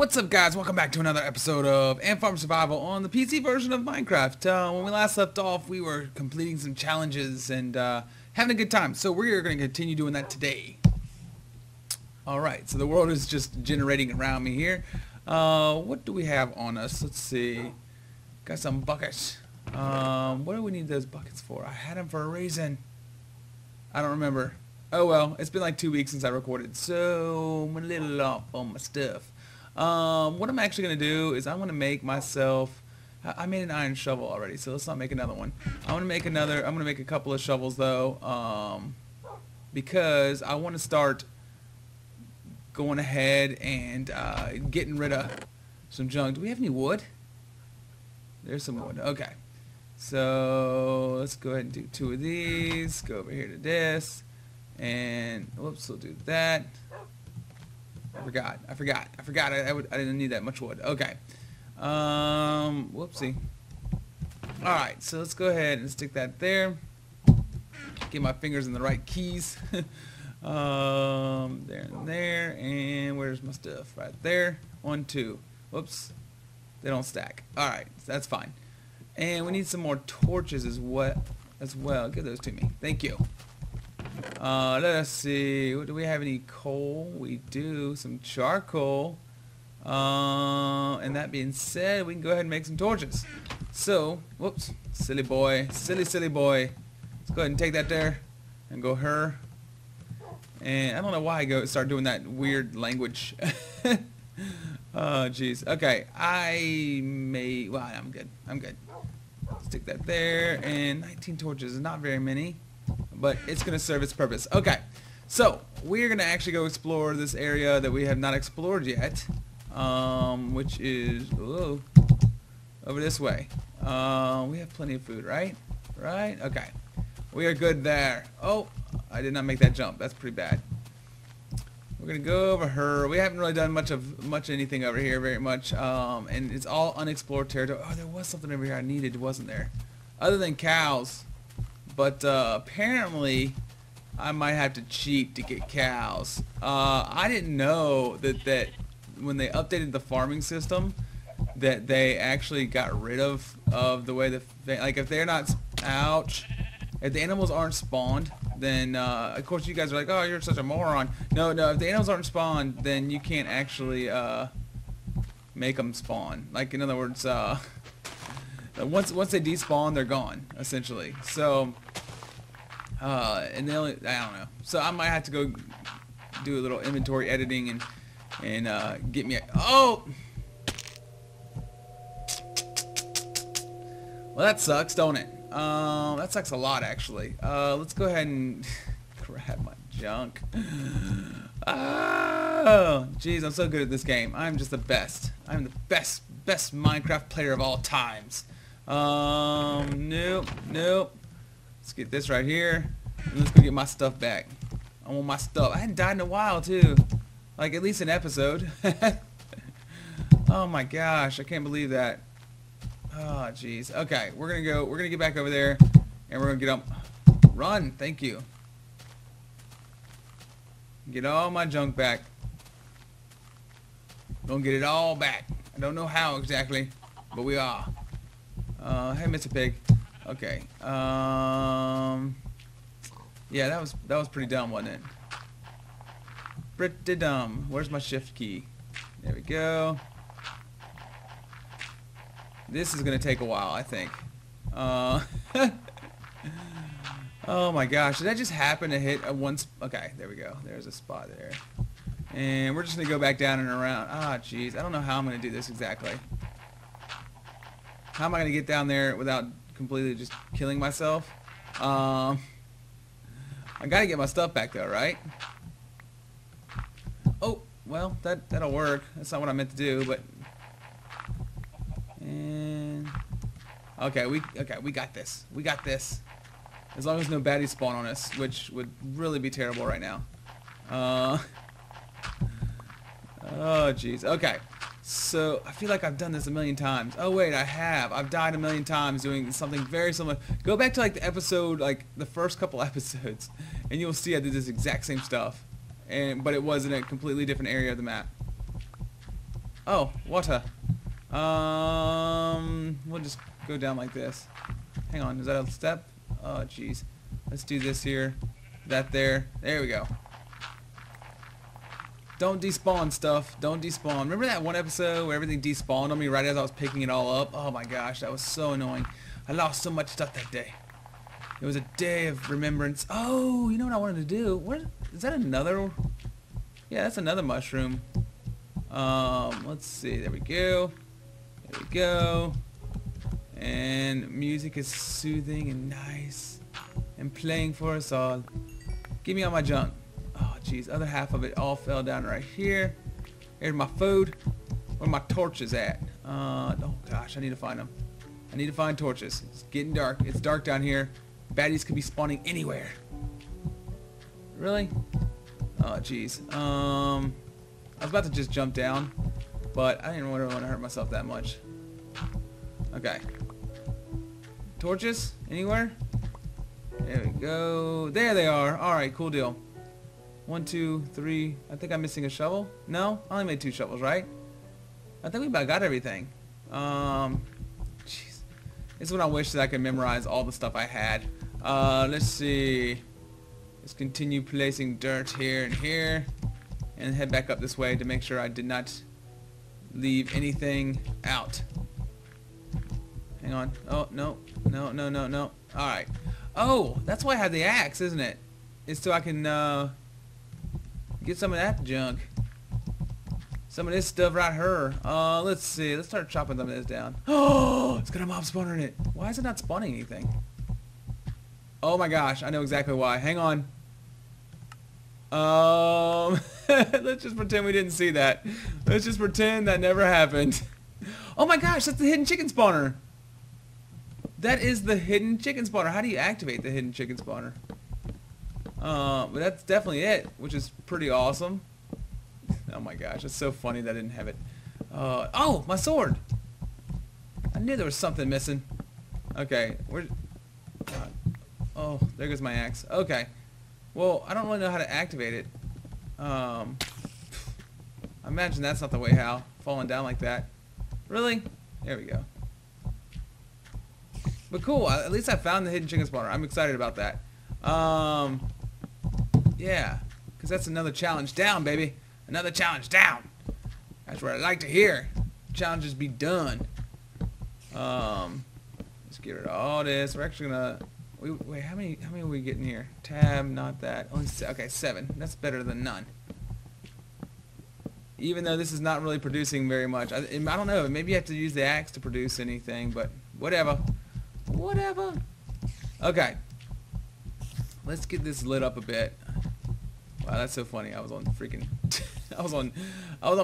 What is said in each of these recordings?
What's up, guys? Welcome back to another episode of Ant Farm Survival on the PC version of Minecraft. When we last left off, we were completing some challenges and having a good time. So we're going to continue doing that today. Alright, so the world is just generating around me here. What do we have on us? Let's see. Got some buckets. What do we need those buckets for? I had them for a reason. I don't remember. Oh well, it's been like 2 weeks since I recorded, so I'm a little off on my stuff. What I'm actually going to do is I'm going to make myself, I made an iron shovel already, so let's not make another one. I'm going to make a couple of shovels though, because I want to start going ahead and getting rid of some junk. Do we have any wood? There's some wood, okay. So let's go ahead and do two of these, go over here to this, and whoops, we'll do that. I forgot. I didn't need that much wood. Okay. Whoopsie. All right. So let's go ahead and stick that there. Get my fingers in the right keys. There and there. And where's my stuff? Right there. 1, 2. Whoops. They don't stack. All right. So that's fine. And we need some more torches as well. Give those to me. Thank you. Let's see, do we have any coal? We do, some charcoal. And that being said, we can go ahead and make some torches. So, whoops, silly boy, silly boy. Let's go ahead and take that there and go her. And I don't know why I start doing that weird language. Oh, jeez. Okay, I'm good. I'm good. Stick that there, and 19 torches is not very many. But it's going to serve its purpose. Okay, so we're going to actually go explore this area that we have not explored yet, which is over this way. We have plenty of food, right? Right? Okay, we are good there. Oh, I did not make that jump. That's pretty bad. We're going to go over here. We haven't really done much anything over here very much, and it's all unexplored territory. Oh, there was something over here I needed, wasn't there? Other than cows. But apparently, I might have to cheat to get cows. I didn't know that when they updated the farming system, that they actually got rid of the way like if they're not, ouch, if the animals aren't spawned, then of course you guys are like, oh, you're such a moron. No, if the animals aren't spawned, then you can't actually make them spawn. Like in other words, once they despawn, they're gone essentially. So. And they only, I don't know. So I might have to go do a little inventory editing and get me a, oh! Well, that sucks, don't it? That sucks a lot, actually. Let's go ahead and grab my junk. Oh, jeez, I'm so good at this game. I'm just the best. I'm the best Minecraft player of all times. Nope. Let's get this right here, and let's go get my stuff back. I want my stuff. I hadn't died in a while, too. Like, at least an episode. Oh, my gosh. I can't believe that. Oh, jeez. Okay, we're going to go. We're going to get back over there, and we're going to get up. Run. Thank you. Get all my junk back. Don't get it all back. I don't know how exactly, but we are. Hey, Mr. Pig. Okay. Yeah, that was pretty dumb, wasn't it? Pretty dumb. Where's my shift key? There we go. This is gonna take a while, I think. Oh my gosh! Did that just happen to hit a once? Okay, there we go. There's a spot there, and we're just gonna go back down and around. Ah, jeez. I don't know how I'm gonna do this exactly. How am I gonna get down there without completely just killing myself? I gotta get my stuff back though, right? Oh, well, that'll work. That's not what I meant to do, but. And okay, we got this. We got this. As long as no baddies spawn on us, which would really be terrible right now. Oh, jeez. Okay. So, I feel like I've done this a million times. Oh, wait, I have. I've died a million times doing something very similar. Go back to, like, the episode, like, the first couple episodes, and you'll see I did this exact same stuff. But it was in a completely different area of the map. Oh, water. We'll just go down like this. Hang on, is that a step? Oh, jeez. Let's do this here. That there. There we go. Don't despawn stuff. Don't despawn. Remember that one episode where everything despawned on me right as I was picking it all up? Oh my gosh, that was so annoying. I lost so much stuff that day. It was a day of remembrance. Oh, you know what I wanted to do? Where is that another? Yeah, that's another mushroom. Let's see. There we go. There we go. And music is soothing and nice and playing for us all. Give me all my junk. Oh, jeez. Other half of it all fell down right here. Here's my food. Where are my torches at? Oh, gosh. I need to find them. I need to find torches. It's getting dark. It's dark down here. Baddies could be spawning anywhere. Really? Oh, jeez. I was about to just jump down, but I didn't really want to hurt myself that much. Okay. Torches? Anywhere? There we go. There they are. Alright, cool deal. 1, 2, 3. I think I'm missing a shovel. No? I only made 2 shovels, right? I think we about got everything. Jeez. This is when I wish that I could memorize all the stuff I had. Let's see. Let's continue placing dirt here and here. And head back up this way to make sure I did not leave anything out. Hang on. Oh, no. No, no, no, no. Alright. Oh, that's why I have the axe, isn't it? It's so I can get some of that junk. Some of this stuff right here. Let's see. Let's start chopping some of this down. Oh, it's got a mob spawner in it. Why is it not spawning anything? Oh my gosh, I know exactly why. Hang on. Let's just pretend we didn't see that. Let's just pretend that never happened. Oh my gosh, that's the hidden chicken spawner. That is the hidden chicken spawner. How do you activate the hidden chicken spawner? But that's definitely it, which is pretty awesome. Oh my gosh, it's so funny that I didn't have it. Oh, my sword. I knew there was something missing. Okay, where? Oh, there goes my axe. Okay. Well, I don't really know how to activate it. I imagine that's not the way how. Falling down like that. Really? There we go. But cool, at least I found the hidden chicken spawner. I'm excited about that. Yeah, because that's another challenge down, baby. Another challenge down. That's what I like to hear. Challenges be done. Let's get rid of all this. We're actually going to... Wait, how many are we getting here? Tab, not that. Only okay, 7. That's better than none. Even though this is not really producing very much. I don't know. Maybe you have to use the axe to produce anything, but whatever. Whatever. Okay. Let's get this lit up a bit. Wow, that's so funny. I was on freaking... I was on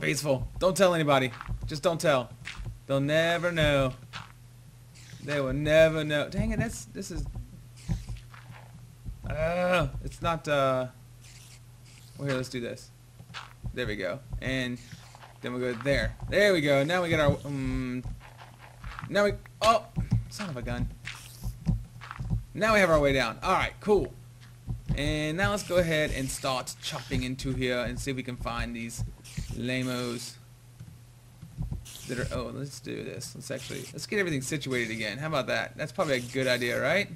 peaceful. Don't tell anybody. Just don't tell. They'll never know. They will never know. Dang it, this is... it's not, well, here, let's do this. There we go. And then we'll go there. There we go. Now we get our, now we, oh, son of a gun. Now we have our way down. Alright, cool. And now let's go ahead and start chopping into here and see if we can find these lamos that are, oh, let's do this. Let's get everything situated again. How about that? That's probably a good idea, right?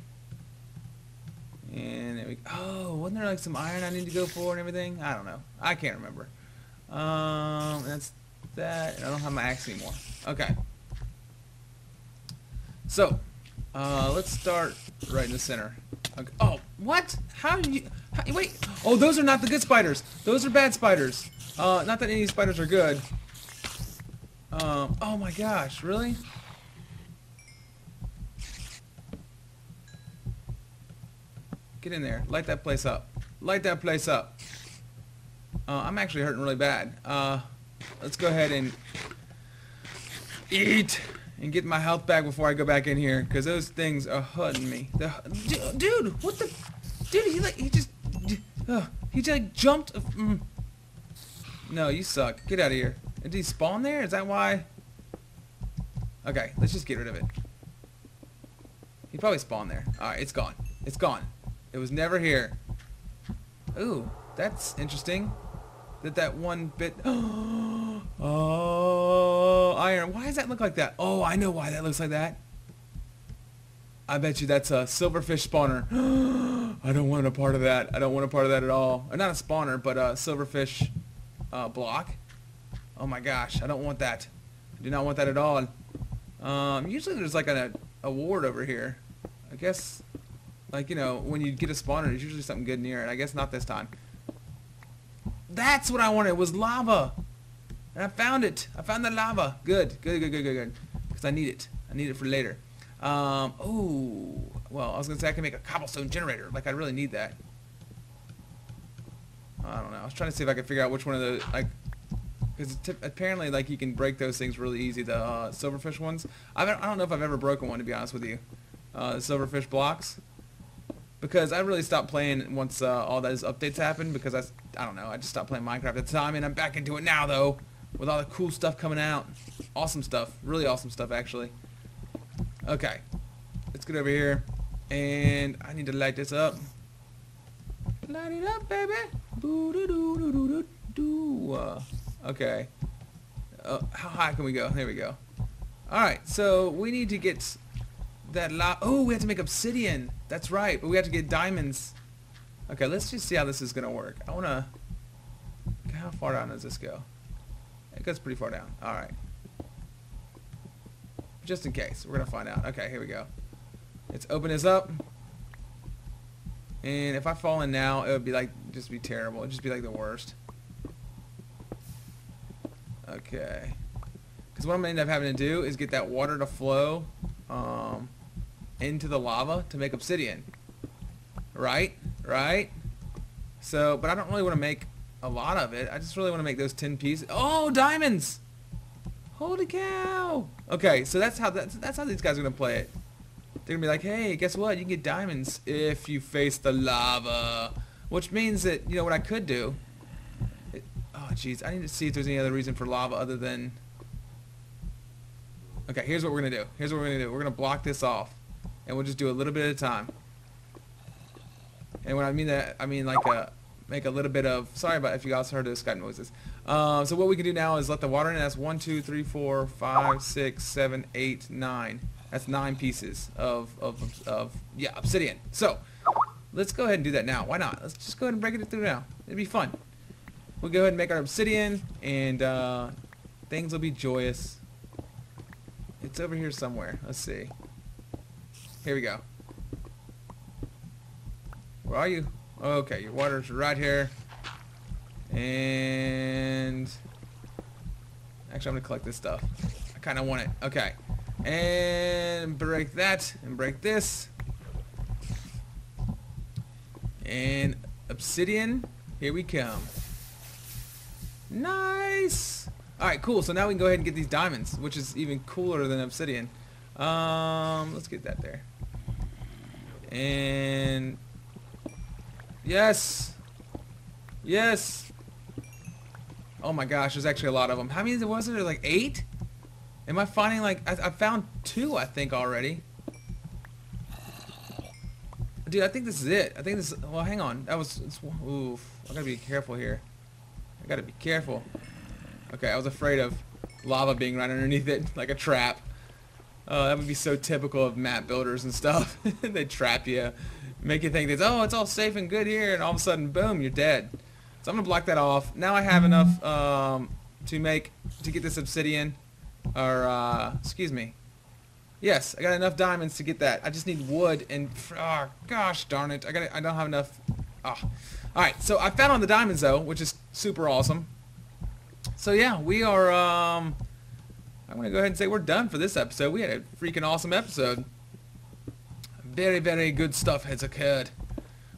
And there we go. Oh, wasn't there like some iron I need to go for and everything? I don't know. I can't remember. That's that. I don't have my axe anymore. Okay. So, let's start right in the center. Okay. Oh, what? How do you... wait. Oh, those are not the good spiders. Those are bad spiders. Not that any spiders are good. Oh my gosh, really? Get in there. Light that place up. Light that place up. I'm actually hurting really bad. Let's go ahead and eat and get my health back before I go back in here, because those things are hurting me. Dude, what the... Dude, he just jumped... No, you suck. Get out of here. Did he spawn there? Is that why? Okay, let's just get rid of it. He probably spawned there. Alright, it's gone. It's gone. It was never here. Ooh, that's interesting. That one bit... Oh, does that look like that? Oh, I know why that looks like that. I bet you that's a silverfish spawner. I don't want a part of that. I don't want a part of that at all. Or not a spawner, but a silverfish block. Oh my gosh, I don't want that. I do not want that at all. Usually there's like an award over here. I guess, like, you know, when you get a spawner, there's usually something good near it. I guess not this time. That's what I wanted. It was lava. And I found it. I found the lava. Good, good, good, good, good, good. Because I need it. I need it for later. Oh, well, I was going to say I can make a cobblestone generator. Like, I really need that. I don't know. I was trying to see if I could figure out which one of the, like, because apparently, like, you can break those things really easy, the silverfish ones. I don't know if I've ever broken one, to be honest with you. Silverfish blocks. Because I really stopped playing once all those updates happened, because I don't know, I just stopped playing Minecraft at the time, and I'm back into it now, though, with all the cool stuff coming out. Awesome stuff. Really awesome stuff, actually. Okay, let's get over here, and I need to light this up. Light it up, baby. Doo doo doo doo doo doo doo. Okay. How high can we go? There we go. All right, so we need to get that lava. Oh, we have to make obsidian. That's right, but we have to get diamonds. Okay, let's just see how this is gonna work. I wanna. How far down does this go? It goes pretty far down. All right. Just in case. We're going to find out. Okay, here we go. Let's open this up. And if I fall in now, it would be like, just be terrible. It would just be like the worst. Okay. Because what I'm going to end up having to do is get that water to flow into the lava to make obsidian. Right? Right? So, but I don't really want to make a lot of it. I just really want to make those 10 pieces. Oh, diamonds! Holy cow! Okay, so that's how these guys are gonna play it. They're gonna be like, hey, guess what? You can get diamonds if you face the lava, which means that, you know what I could do. Oh, jeez, I need to see if there's any other reason for lava other than. Okay, here's what we're gonna do. Here's what we're gonna do. We're gonna block this off, and we'll just do a little bit at a time. And when I mean that, I mean like a. Make a little bit of, sorry about if you guys heard those Skype noises. So what we can do now is let the water in. That's 1, 2, 3, 4, 5, 6, 7, 8, 9. That's 9 pieces of obsidian. So let's go ahead and do that now. Why not? Let's just go ahead and break it through now. It'd be fun. We'll go ahead and make our obsidian, and things will be joyous. It's over here somewhere. Let's see. Here we go. Where are you? Okay, your water's right here, and actually I'm gonna collect this stuff. I kind of want it. Okay, and break that, and break this, and obsidian. Here we come. Nice. All right, cool. So now we can go ahead and get these diamonds, which is even cooler than obsidian. Let's get that there, and. Yes! Yes! Oh my gosh, there's actually a lot of them. How many was there? Like 8? Am I finding like... I found 2, I think, already. Dude, I think this is it. I think this is... Well, hang on. That was... Oof. I gotta be careful here. I gotta be careful. Okay, I was afraid of lava being right underneath it, like a trap. That would be so typical of map builders and stuff. They trap you. Make you think that, oh, it's all safe and good here, and all of a sudden, boom, you're dead. So I'm gonna block that off. Now I have enough to get this obsidian, or excuse me. Yes, I got enough diamonds to get that. I just need wood and, oh, gosh darn it, I don't have enough. Oh. All right, so I found all the diamonds though, which is super awesome. So yeah, we are. I'm gonna go ahead and say we're done for this episode. We had a freaking awesome episode. Very, very good stuff has occurred.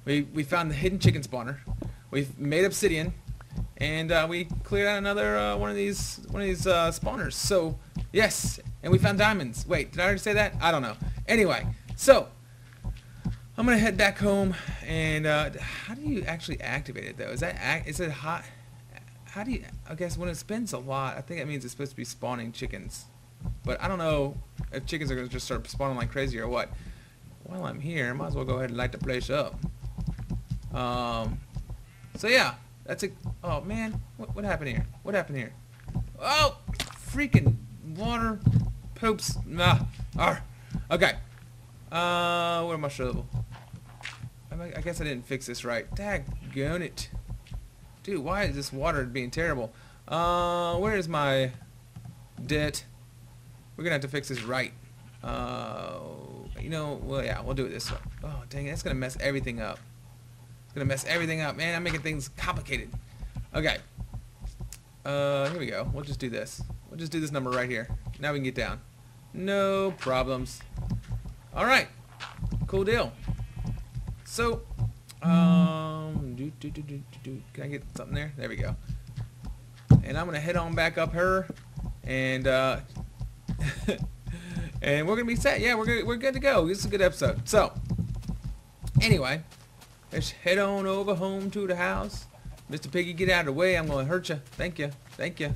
We found the hidden chicken spawner. We've made obsidian, and we cleared out another one of these spawners. So yes, and we found diamonds. Wait, did I already say that? I don't know. Anyway, so I'm gonna head back home. And how do you actually activate it though? Is that is it hot? How do you? I guess when it spins a lot, I think that means it's supposed to be spawning chickens. But I don't know if chickens are gonna just start spawning like crazy or what. While I'm here, might as well go ahead and light the place up. So yeah, that's a. Oh man, what happened here? What happened here? Oh, freaking water poops. Okay. Where my shovel? I guess I didn't fix this right. Daggone it, dude! Why is this water being terrible? Where is my dit? We're gonna have to fix this right. You know, well, yeah, we'll do it this way. Oh, dang it, that's gonna mess everything up. It's gonna mess everything up, man. I'm making things complicated. Okay. Here we go. We'll just do this. We'll just do this number right here. Now we can get down. No problems. All right. Cool deal. So, can I get something there? There we go. And I'm gonna head on back up here, and and we're gonna be set. Yeah, we're good to go. This is a good episode. So, anyway, let's head on over home to the house. Mr. Piggy, get out of the way. I'm gonna hurt you. Thank you. Thank you.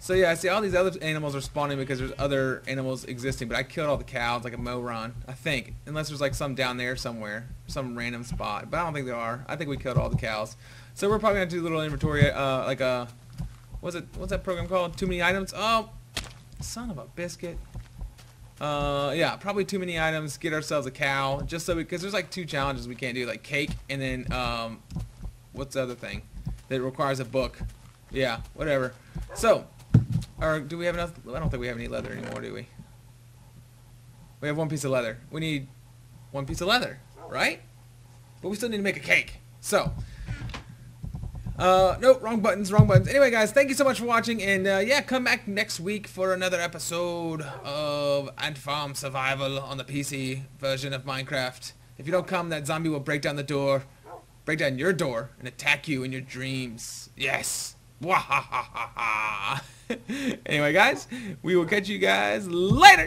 So yeah, I see all these other animals are spawning because there's other animals existing, but I killed all the cows like a moron, I think. Unless there's like some down there somewhere, some random spot, but I don't think there are. I think we killed all the cows. So we're probably gonna do a little inventory, like a, what's that program called? Too many items? Oh, son of a biscuit. Yeah, probably too many items, get ourselves a cow, just so because there's like two challenges we can't do, like cake and then, what's the other thing that requires a book? Yeah, whatever. So, or do we have enough? I don't think we have any leather anymore, do we? We have one piece of leather. We need one piece of leather, right? But we still need to make a cake. So, nope, wrong buttons, wrong buttons. Anyway, guys, thank you so much for watching, and yeah, come back next week for another episode of Ant Farm Survival on the PC version of Minecraft. If you don't come, that zombie will break down the door, break down your door, and attack you in your dreams. Yes. Wahahaha. Anyway, guys, we will catch you guys later.